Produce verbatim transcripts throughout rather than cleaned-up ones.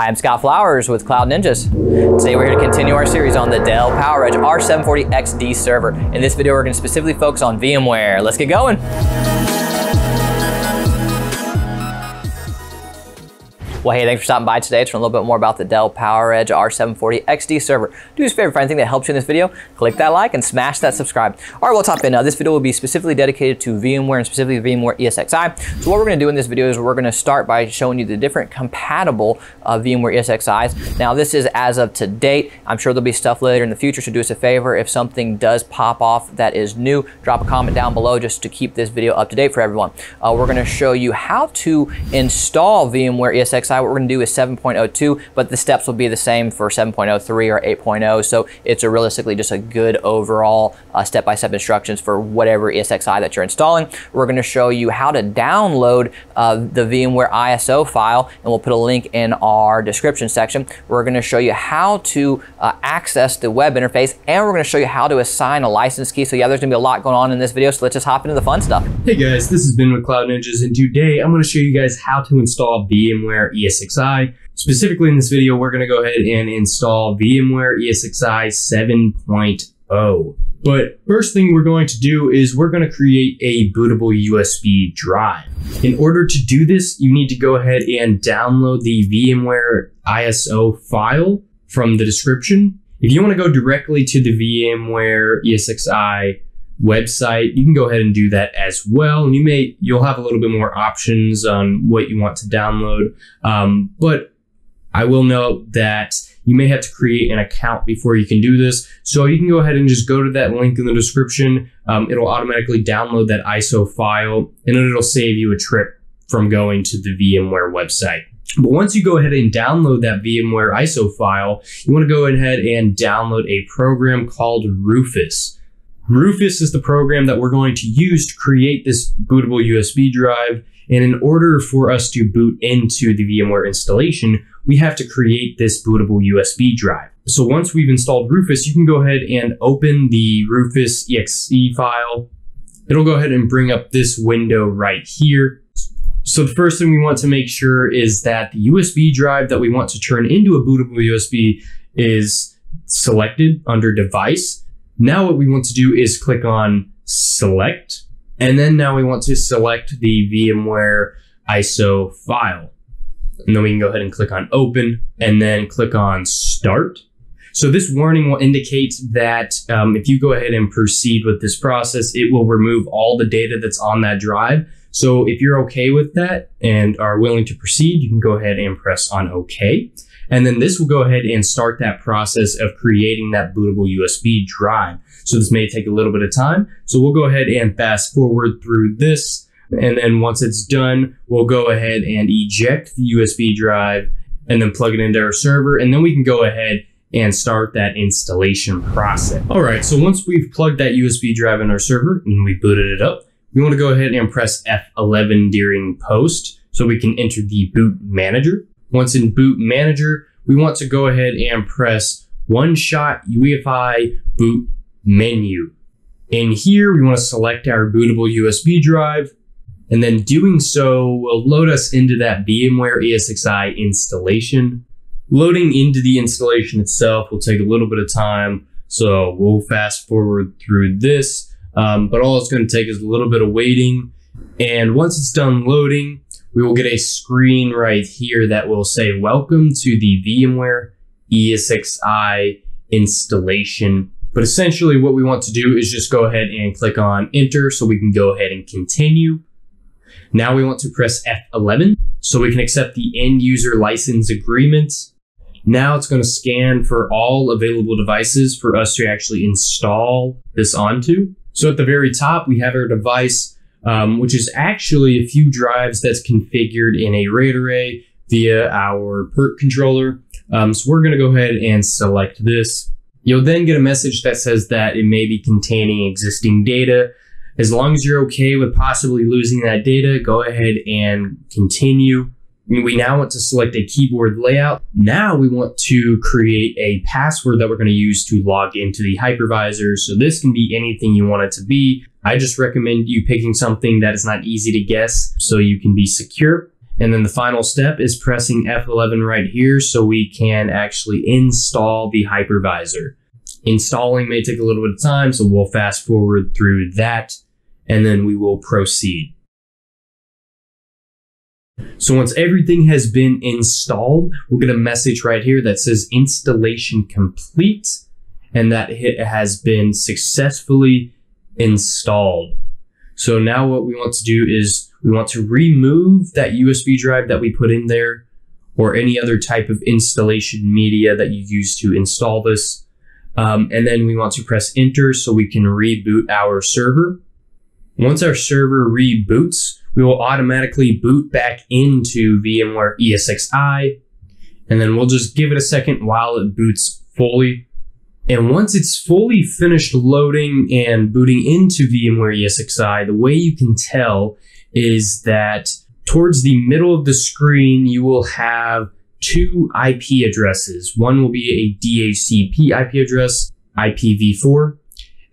Hi, I'm Scott Flowers with Cloud Ninjas. Today we're here to continue our series on the Dell PowerEdge R seven forty X D server. In this video, we're going to specifically focus on VMware. Let's get going. Well, hey, thanks for stopping by today to learn a little bit more about the Dell PowerEdge R seven forty X D server. Do us a favor, find anything that helps you in this video, click that like and smash that subscribe. All right, well, top end. Now, this video will be specifically dedicated to VMware and specifically VMware E S X i. So what we're going to do in this video is we're going to start by showing you the different compatible uh, VMware E S X i's. Now, this is as of to date. I'm sure there'll be stuff later in the future, so do us a favor. If something does pop off that is new, drop a comment down below just to keep this video up to date for everyone. Uh, we're going to show you how to install VMware E S X i. What we're going to do is seven point oh two, but the steps will be the same for seven point oh three or eight point oh. So it's a realistically just a good overall uh, step-by-step instructions for whatever E S X i that you're installing. We're going to show you how to download uh, the VMware I S O file, and we'll put a link in our description section. We're going to show you how to uh, access the web interface, and we're going to show you how to assign a license key. So yeah, there's going to be a lot going on in this video, so let's just hop into the fun stuff. Hey guys, this has been with Cloud Ninjas, and today I'm going to show you guys how to install VMware E S X i. Specifically in this video, we're going to go ahead and install VMware E S X i seven point oh. But first thing we're going to do is we're going to create a bootable U S B drive. In order to do this, you need to go ahead and download the VMware I S O file from the description. If you want to go directly to the VMware E S X i website, you can go ahead and do that as well, and you may you'll have a little bit more options on what you want to download, um, but I will note that you may have to create an account before you can do this, so you can go ahead and just go to that link in the description. Um, it'll automatically download that I S O file, and it'll save you a trip from going to the VMware website. But once you go ahead and download that VMware I S O file, you want to go ahead and download a program called Rufus. Rufus is the program that we're going to use to create this bootable U S B drive. And in order for us to boot into the VMware installation, we have to create this bootable U S B drive. So once we've installed Rufus, you can go ahead and open the Rufus E X E file. It'll go ahead and bring up this window right here. So the first thing we want to make sure is that the U S B drive that we want to turn into a bootable U S B is selected under device. Now what we want to do is click on select, and then now we want to select the VMware I S O file. And then we can go ahead and click on open, and then click on start. So this warning will indicate that um, if you go ahead and proceed with this process, it will remove all the data that's on that drive. So if you're okay with that and are willing to proceed, you can go ahead and press on okay. And then this will go ahead and start that process of creating that bootable U S B drive. So this may take a little bit of time. So we'll go ahead and fast forward through this. And then once it's done, we'll go ahead and eject the U S B drive and then plug it into our server. And then we can go ahead and start that installation process. All right, so once we've plugged that U S B drive in our server and we booted it up, we want to go ahead and press F eleven during post so we can enter the boot manager. Once in boot manager, we want to go ahead and press one-shot U E F I boot menu. In here, we want to select our bootable U S B drive, and then doing so will load us into that VMware E S X i installation. Loading into the installation itself will take a little bit of time, so we'll fast forward through this, um, but all it's going to take is a little bit of waiting, and once it's done loading, we will get a screen right here that will say, welcome to the VMware E S X i installation. But essentially what we want to do is just go ahead and click on enter so we can go ahead and continue. Now we want to press F eleven so we can accept the end user license agreement. Now it's going to scan for all available devices for us to actually install this onto. So at the very top, we have our device, Um, which is actually a few drives that's configured in a RAID array via our PERC controller. Um, so we're going to go ahead and select this. You'll then get a message that says that it may be containing existing data. As long as you're okay with possibly losing that data, go ahead and continue. We now want to select a keyboard layout. Now we want to create a password that we're going to use to log into the hypervisor. So this can be anything you want it to be. I just recommend you picking something that is not easy to guess so you can be secure. And then the final step is pressing F eleven right here so we can actually install the hypervisor. Installing may take a little bit of time, so we'll fast forward through that, and then we will proceed. So once everything has been installed, we'll get a message right here that says installation complete, and that it has been successfully installed. So now what we want to do is we want to remove that U S B drive that we put in there, or any other type of installation media that you use to install this. Um, and then we want to press enter so we can reboot our server. Once our server reboots, we will automatically boot back into VMware ESXi, and then we'll just give it a second while it boots fully. And once it's fully finished loading and booting into VMware ESXi, the way you can tell is that towards the middle of the screen, you will have two I P addresses. One will be a D H C P I P address, I P v four,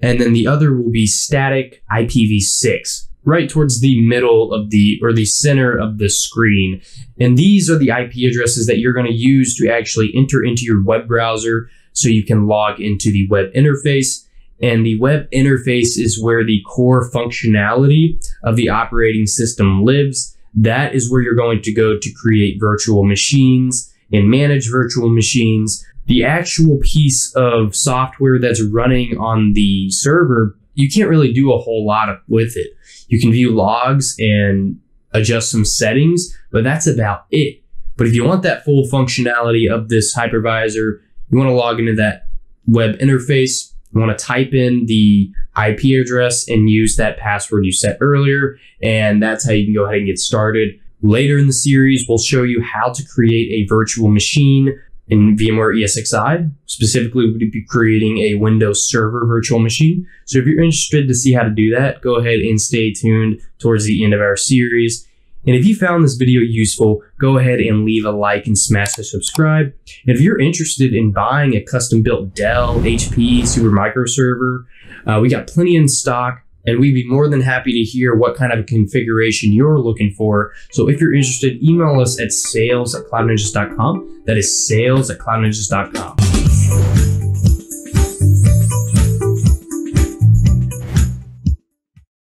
and then the other will be static I P v six, right towards the middle of the, or the center of the screen. And these are the I P addresses that you're going to use to actually enter into your web browser so you can log into the web interface. And the web interface is where the core functionality of the operating system lives. That is where you're going to go to create virtual machines and manage virtual machines. The actual piece of software that's running on the server, you can't really do a whole lot of, with it. You can view logs and adjust some settings, but that's about it. But if you want that full functionality of this hypervisor, you want to log into that web interface. You want to type in the I P address and use that password you set earlier. And that's how you can go ahead and get started. Later in the series, we'll show you how to create a virtual machine in VMware ESXi. Specifically, we'll be creating a Windows Server virtual machine. So if you're interested to see how to do that, go ahead and stay tuned towards the end of our series. And if you found this video useful, go ahead and leave a like and smash the subscribe. And if you're interested in buying a custom-built Dell, H P, Supermicro server, uh, we got plenty in stock, and we'd be more than happy to hear what kind of configuration you're looking for. So if you're interested, email us at sales at cloud ninjas dot com. That is sales at cloud ninjas dot com.